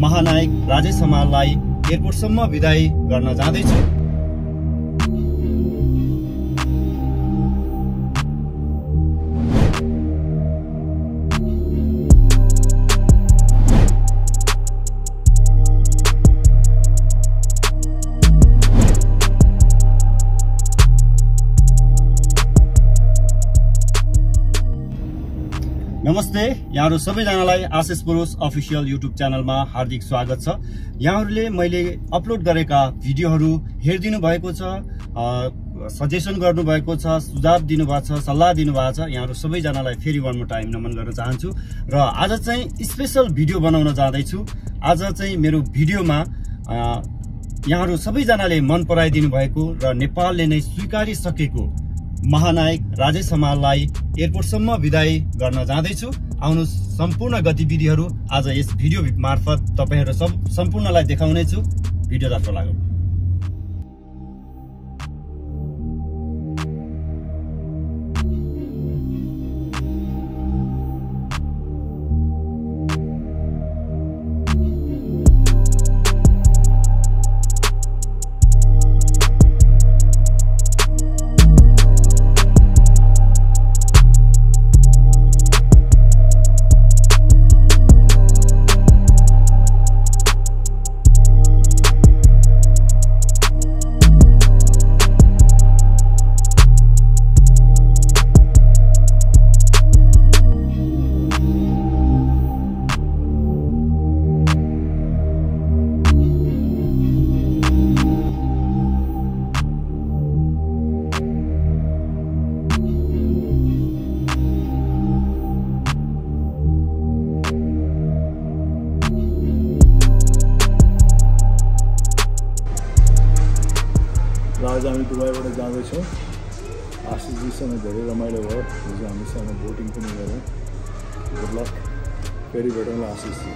महानायक राजेश हमाललाई एयरपोर्टसम्म विदाई गर्न जाँदैछ। नमस्ते, यहाँहरु सबैजनालाई आशिष पुरुष अफिसियल युट्युब च्यानलमा हार्दिक स्वागत छ। यहाँहरुले मैले अपलोड गरेका भिडियोहरु हेर्दिनु भएको छ, सजेशन गर्नु भएको छ, सुझाव दिनुभएको छ, सल्लाह दिनुभएको छ। यहाँहरु सबैजनालाई फेरि वन मोर टाइम नमन गर्न चाहन्छु र आज चाहिँ स्पेशल भिडियो बनाउन जाँदै छु। आज चाहिँ मेरो भिडियोमा यहाँहरु सबैजनाले मन पराइदिनु भएको र नेपालले नै स्वीकारिसकेको महानायक राजेश हमाललाई एयरपोर्टसम्म विदाई गर्न जाँदैछु। आउनु सम्पूर्ण गतिविधिहरू आज यस भिडियो मार्फत तपाईहरु सम्पूर्णलाई देखाउनेछु। भिडियोतर्फ लागौं। आज हम दुबईबाट जाँदैछौं। आशिषजीसँग धेरै रमाइलो भयो। हिजो हामीसँग बोटिङ पनि गऱ्यौं। गुड लक, फेरि भेटौँला आशिषजी।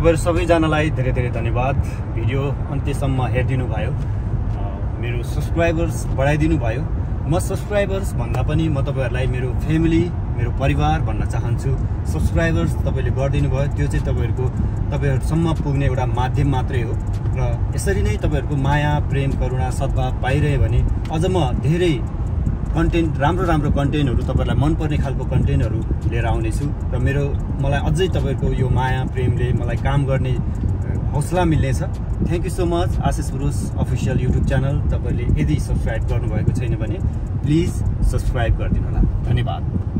तपाईहरु सबैजनालाई धेरै धेरै धन्यवाद। भिडियो अन्त्यसम्म हेरिदिनु भयो। मेरो सब्सक्राइबर्स बढाइदिनु भयो। म सब्सक्राइबर्स भन्दा पनि म तपाईहरुलाई मेरो फ्यामिली, मेरो परिवार भन्न चाहन्छु। सब्सक्राइबर्स तपाईले गर्दिनु भयो, त्यो चाहिँ तपाईहरुसम्म पुग्ने एउटा माध्यम मात्रै हो। र यसरी नै तपाईहरुको माया, प्रेम, करुणा, सद्भाव पाइरहे भने अझ म धेरै कन्टेन्ट, राम्रो कन्टेन्टहरु, तपाईहरुलाई मन पर्ने खालको कन्टेन्टहरु लिएर आउनेछु। र मलाई अझै तपाईहरुको यो माया, प्रेमले मलाई काम गर्ने हौसला मिल्नेछ। Thank you so much Ashish पुरुष अफिसियल युट्युब च्यानल। तपाईहरुले यदि सब्स्क्राइब गर्नुभएको छैन भने प्लिज सब्स्क्राइब गरिदिनु होला। धन्यवाद।